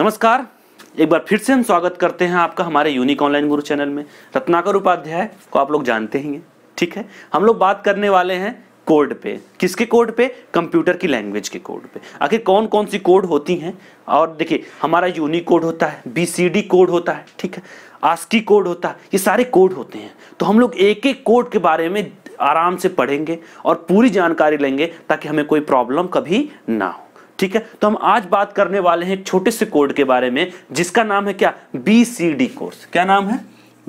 नमस्कार, एक बार फिर से हम स्वागत करते हैं आपका हमारे यूनिक ऑनलाइन गुरु चैनल में। रत्नाकर उपाध्याय को आप लोग जानते ही हैं, ठीक है। हम लोग बात करने वाले हैं कोड पे। किसके कोड पे? कंप्यूटर की लैंग्वेज के कोड पे। आखिर कौन कौन सी कोड होती हैं? और देखिए, हमारा यूनिक कोड होता है, BCD कोड होता है, ठीक है, ASCII कोड होता है, ये सारे कोड होते हैं। तो हम लोग एक एक कोड के बारे में आराम से पढ़ेंगे और पूरी जानकारी लेंगे ताकि हमें कोई प्रॉब्लम कभी ना हो, ठीक है। तो हम आज बात करने वाले हैं एक छोटे से कोड के बारे में जिसका नाम है क्या? BCD course. क्या नाम है?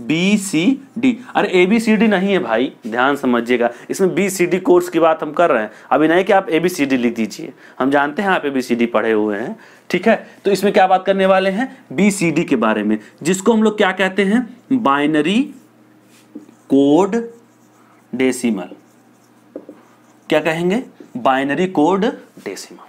BCD। अरे ABCD नहीं है भाई, ध्यान समझिएगा, इसमें BCD कोर्स की बात हम कर रहे हैं। अभी नहीं कि आप ABCD लिख दीजिए, हम जानते हैं आप ABCD पढ़े हुए हैं, ठीक है। तो इसमें क्या बात करने वाले हैं? BCD के बारे में, जिसको हम लोग क्या कहते हैं? Binary code decimal. क्या कहेंगे? बाइनरी कोड डेसीमल,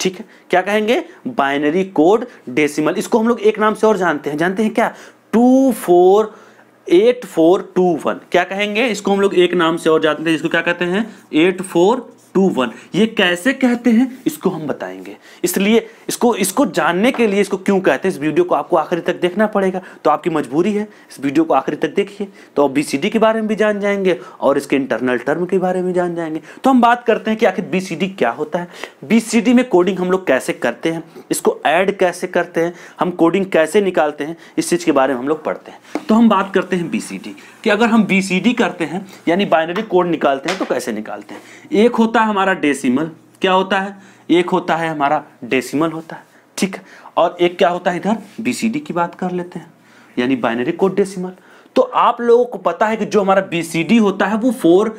ठीक है। क्या कहेंगे? Binary code decimal. इसको हम लोग एक नाम से और जानते हैं, क्या? 248421। क्या कहेंगे? इसको हम लोग एक नाम से और जानते हैं, इसको क्या कहते हैं? 8421। ये कैसे कहते हैं इसको हम बताएंगे, इसलिए इसको जानने के लिए इसको क्यों कहते हैं इस वीडियो को आपको आखिरी तक देखना पड़ेगा। तो आपकी मजबूरी है, इस वीडियो को आखिरी तक देखिए। तो आप BCD के बारे में भी जान जाएंगे और इसके इंटरनल टर्म के बारे में जान जाएंगे। तो हम बात करते हैं कि आखिर BCD क्या होता है, BCD में कोडिंग हम लोग कैसे करते हैं, इसको ऐड कैसे करते हैं, हम कोडिंग कैसे निकालते हैं, इस चीज़ के बारे में हम लोग पढ़ते हैं। तो हम बात करते हैं BCD कि अगर हम BCD करते हैं यानी बाइनरी कोड निकालते हैं तो कैसे निकालते हैं। एक होता है हमारा डेसिमल। क्या होता है? एक होता है हमारा डेसिमल होता है, ठीक है। और एक क्या होता है, इधर BCD की बात कर लेते हैं यानी बाइनरी कोड डेसिमल। तो आप लोगों को पता है कि जो हमारा BCD होता है वो 4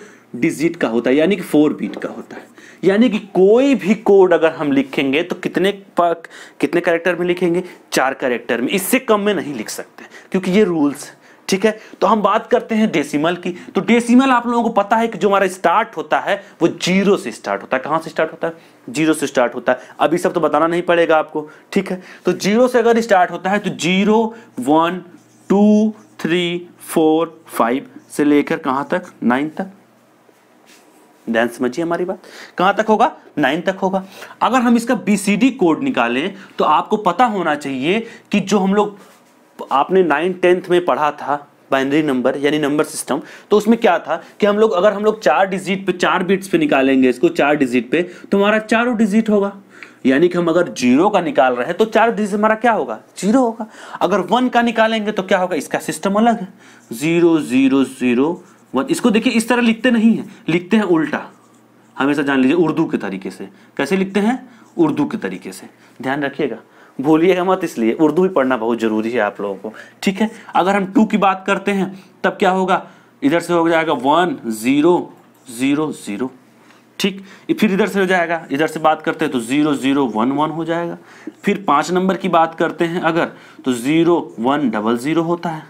डिजिट का होता है यानी कि 4 बीट का होता है। यानी कि कोई भी कोड अगर हम लिखेंगे तो कितने कैरेक्टर में लिखेंगे? 4 कैरेक्टर में, इससे कम में नहीं लिख सकते क्योंकि ये रूल्स, ठीक है। तो हम बात करते हैं डेसिमल की। तो डेसिमल आप लोगों को पता है कि जो हमारा स्टार्ट होता है वो 0 से स्टार्ट होता है। कहाँ से स्टार्ट होता है? 0 से स्टार्ट होता है। अभी सब तो बताना नहीं पड़ेगा आपको, ठीक है। तो 0 से अगर स्टार्ट होता है तो 0 1 2 3 4 5 से लेकर कहाँ तक? 9 तक। ध्यान समझिए हमारी बात, कहाँ तक होगा? 9 तक होगा। अगर हम इसका BCD कोड निकालें तो आपको पता होना चाहिए कि जो हम लोग आपने 9th-10th में पढ़ा था बाइनरी नंबर यानी नंबर सिस्टम, तो उसमें क्या था कि हम लोग अगर 4 डिजिट पे 4 बिट्स पे निकालेंगे इसको, 4 डिजिट पे, तो हमारा 4 डिजिट होगा। यानी कि हम अगर 0 का निकाल रहे हैं तो 4 डिजिट हमारा क्या होगा? 0 होगा। अगर 1 का निकालेंगे तो क्या होगा? इसका सिस्टम अलग है, 0 0 0 1। इसको देखिए इस तरह लिखते नहीं है, लिखते हैं उल्टा, हमेशा जान लीजिए उर्दू के तरीके से। कैसे लिखते हैं? उर्दू के तरीके से, ध्यान रखिएगा, भूलिएगा मत, इसलिए उर्दू भी पढ़ना बहुत ज़रूरी है आप लोगों को, ठीक है। अगर हम 2 की बात करते हैं तब क्या होगा? इधर से हो जाएगा 1 0 0 0, ठीक। फिर इधर से हो जाएगा, इधर से बात करते हैं तो 0 0 1 1 हो जाएगा। फिर 5 नंबर की बात करते हैं अगर तो 0 1 0 0 होता है।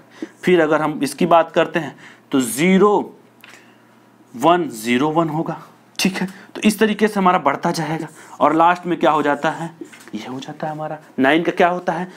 फिर अगर हम इसकी बात करते हैं तो 0 1 0 1 होगा, ठीक है। तो इस तरीके से हमारा बढ़ता जाएगा और लास्ट में क्या हो जाता है? ये हो जाता है हमारा 9 का क्या होता है?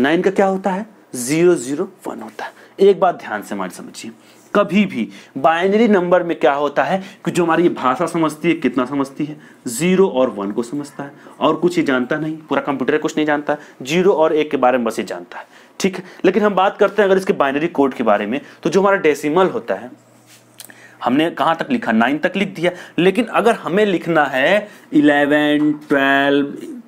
9 का क्या होता है? 0 0 1 होता है। एक बात ध्यान से हमारी समझिए, कभी भी बाइनरी नंबर में क्या होता है कि जो हमारी भाषा समझती है, कितना समझती है? 0 और 1 को समझता है, और कुछ ही जानता नहीं, पूरा कंप्यूटर कुछ नहीं जानता, 0 और 1 के बारे में बस ही जानता है, ठीक है। लेकिन हम बात करते हैं अगर इसके बाइनरी कोड के बारे में, तो जो हमारा डेसिमल होता है हमने कहाँ तक लिखा? 9 तक लिख दिया। लेकिन अगर हमें लिखना है 11 12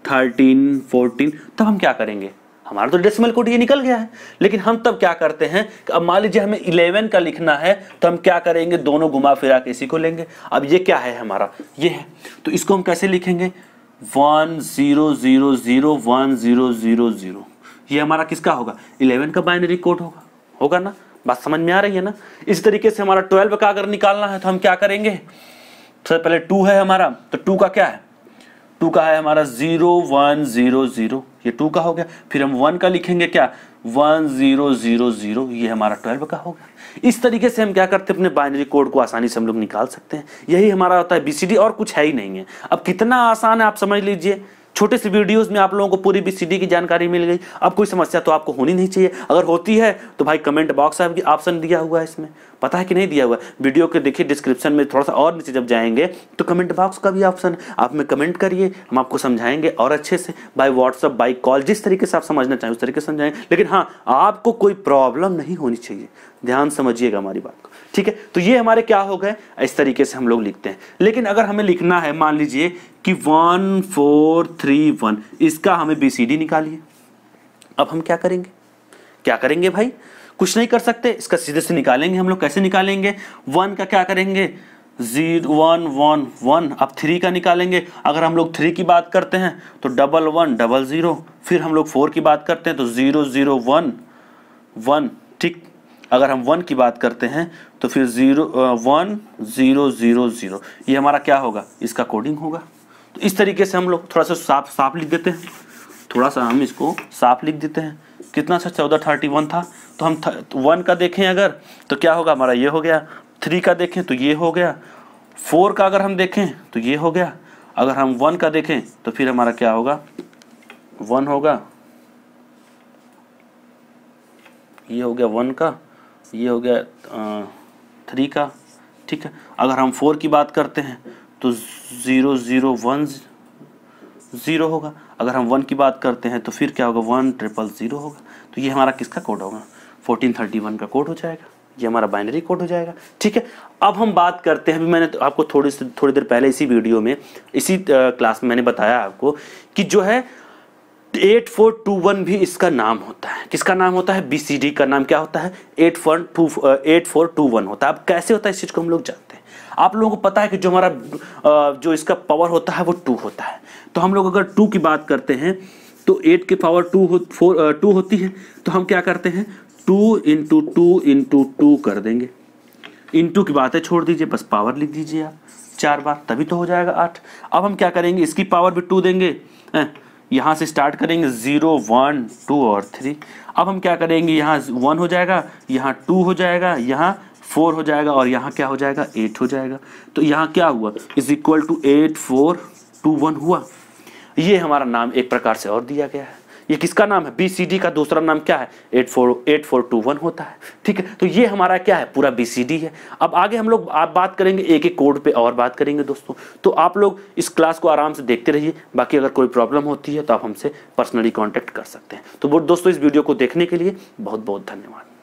13 14 तब हम क्या करेंगे? हमारा तो डेसिमल कोड ये निकल गया है, लेकिन हम तब क्या करते हैं कि अब मान लीजिए हमें 11 का लिखना है तो हम क्या करेंगे? दोनों घुमा फिरा के इसी को लेंगे। अब ये क्या है हमारा? ये है, तो इसको हम कैसे लिखेंगे? 1 0 0 0 1 0 0 0। ये हमारा किसका होगा? 11 का बाइनरी कोड होगा, होगा ना? बात समझ में आ रही है ना? इस तरीके से हमारा 12 का अगर निकालना है तो हम क्या करेंगे? सबसे पहले 2 है हमारा, तो 2 का क्या है? 2 का है हमारा 0 1 0 0, ये 2 का हो गया। फिर हम 1 का लिखेंगे क्या? 1 0 0 0, ये हमारा 12 का हो गया। इस तरीके से हम क्या करते हैं? अपने बाइनरी कोड को आसानी से हम लोग निकाल सकते हैं। यही हमारा होता है BCD, और कुछ है ही नहीं है। अब कितना आसान है आप समझ लीजिए, छोटे से वीडियोस में आप लोगों को पूरी BCD की जानकारी मिल गई। अब कोई समस्या तो आपको होनी नहीं चाहिए, अगर होती है तो भाई कमेंट बॉक्स में ऑप्शन दिया हुआ है, इसमें पता है कि नहीं दिया हुआ। वीडियो के देखिए डिस्क्रिप्शन में थोड़ा सा और नीचे जब जाएंगे तो कमेंट बॉक्स का भी ऑप्शन, आप में कमेंट करिए, हम आपको समझाएंगे और अच्छे से बाय व्हाट्सअप बाय कॉल, जिस तरीके से आप समझना चाहें उस तरीके से समझाएंगे। लेकिन हाँ, आपको कोई प्रॉब्लम नहीं होनी चाहिए, ध्यान समझिएगा हमारी बात को, ठीक है। तो ये हमारे क्या हो गए, इस तरीके से हम लोग लिखते हैं। लेकिन अगर हमें लिखना है, मान लीजिए कि 1431, इसका हमें BCD निकालिए। अब हम क्या करेंगे, भाई कुछ नहीं कर सकते, इसका सीधे से निकालेंगे हम लोग। कैसे निकालेंगे, 1 का क्या करेंगे, 0 1 1 1। अब 3 का निकालेंगे, अगर हम लोग 3 की बात करते हैं तो 11 00। फिर हम लोग 4 की बात करते हैं तो 00 1 1, ठीक। अगर हम 1 की बात करते हैं तो फिर 0 1 0 0 0। ये हमारा क्या होगा, इसका कोडिंग होगा। तो इस तरीके से हम लोग थोड़ा सा साफ लिख देते हैं, थोड़ा सा हम इसको साफ लिख देते हैं। कितना सा 1431 था, तो हम 1 का देखें अगर तो क्या होगा हमारा, ये हो गया। 3 का देखें तो ये हो गया। 4 का अगर हम देखें तो ये हो गया। अगर हम 1 का देखें तो फिर हमारा क्या होगा, 1 होगा, ये हो गया 1 का, ये हो गया 3 का, ठीक है। अगर हम 4 की बात करते हैं तो 00 1 0 होगा। अगर हम 1 की बात करते हैं तो फिर क्या होगा, 1 000 0 होगा। तो ये हमारा किसका कोड होगा, 1431 का कोड हो जाएगा। ये हमारा बाइनरी कोड हो जाएगा, ठीक है। अब हम बात करते हैं, अभी मैंने तो आपको थोड़ी देर पहले इसी वीडियो में, इसी क्लास में मैंने बताया आपको कि जो है 8421 भी इसका नाम होता है। किसका नाम होता है, BCD का नाम क्या होता है, 8421 होता है। अब कैसे होता है इस चीज़ को हम लोग जानते हैं। आप लोगों को पता है कि जो हमारा जो इसका पावर होता है वो 2 होता है। तो हम लोग अगर 2 की बात करते हैं तो 8 के पावर 2 होती है। तो हम क्या करते हैं, 2 × 2 × 2 कर देंगे। इंटू की बातें छोड़ दीजिए, बस पावर लिख दीजिए आप 4 बार, तभी तो हो जाएगा 8। अब हम क्या करेंगे, इसकी पावर भी 2 देंगे। यहाँ से स्टार्ट करेंगे 0 1 2 और 3। अब हम क्या करेंगे, यहाँ 1 हो जाएगा, यहाँ 2 हो जाएगा, यहाँ 4 हो जाएगा और यहाँ क्या हो जाएगा, 8 हो जाएगा। तो यहाँ क्या हुआ, इज इक्वल टू 8421 हुआ। ये हमारा नाम एक प्रकार से और दिया गया है। ये किसका नाम है, BCD का दूसरा नाम क्या है, 8421 होता है, ठीक है। तो ये हमारा क्या है, पूरा BCD है। अब आगे हम लोग आप बात करेंगे एक एक कोड पे और बात करेंगे दोस्तों। तो आप लोग इस क्लास को आराम से देखते रहिए। बाकी अगर कोई प्रॉब्लम होती है तो आप हमसे पर्सनली कॉन्टैक्ट कर सकते हैं। तो दोस्तों, इस वीडियो को देखने के लिए बहुत बहुत धन्यवाद।